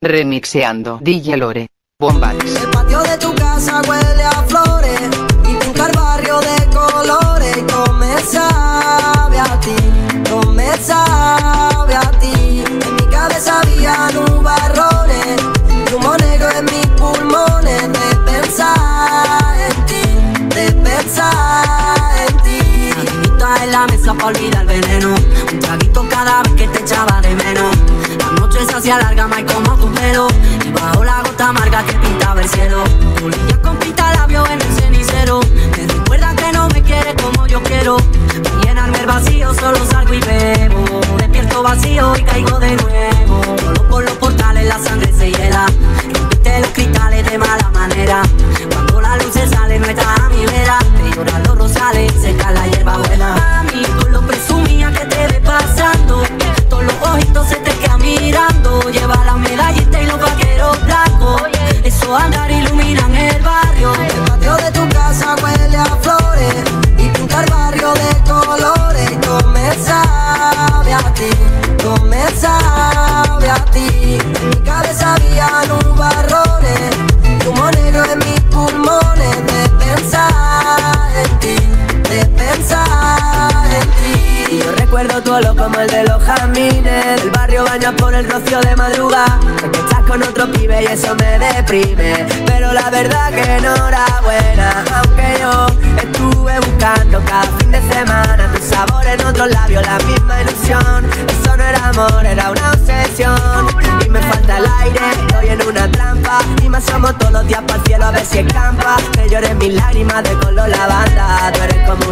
Remixeando DJ Lore Bombas. El patio de tu casa huele a flores y pintar barrio de colores. Come sabe a ti, come sabe a ti. En mi cabeza había nubarrones, humo negro en mis pulmones. De pensar en ti, de pensar en ti. Amiguitas en la mesa pa' olvidar el veneno, un traguito cada vez que te echaba de menos. Esa se alarga más como tu pelo, y bajo la gota amarga que pintaba el cielo, tu línea con pinta labios en el cenicero. Me recuerda que no me quieres como yo quiero. Para llenarme el vacío solo salgo y bebo. Despierto vacío y caigo de nuevo. Solo por los portales la sangre se hiela. Rompiste los cristales de mala manera. Cuando la luz se sale no está a mi vera. Te lloran los rosales, seca la hierba buena. Mami, con lo presumía que te ve pasando. Todos los ojitos se te quedan mirando. Lleva la medallita y los vaqueros blancos. Esos andar iluminan el barrio. El patio de tu casa huele a flores y pinta el barrio de colores. Come sabe a ti, come sabe a ti. En mi cabeza había nubarrones, humo negro en mis pulmones. De pensar en ti, de pensar en ti. Y yo recuerdo tu olor como el de los jazmines. El barrio baña por el rocío de madrugada. Porque estás con otro pibe y eso me deprime. Pero la verdad que enhorabuena. Aunque yo estuve buscando cada fin de semana tu sabor en otros labios, la misma ilusión. Eso no era amor, era una obsesión. Y me falta el aire, estoy en una trampa. Y me asomo todos los días para el cielo a ver si escampa. Te lloré mis lágrimas de color lavanda. Tú eres como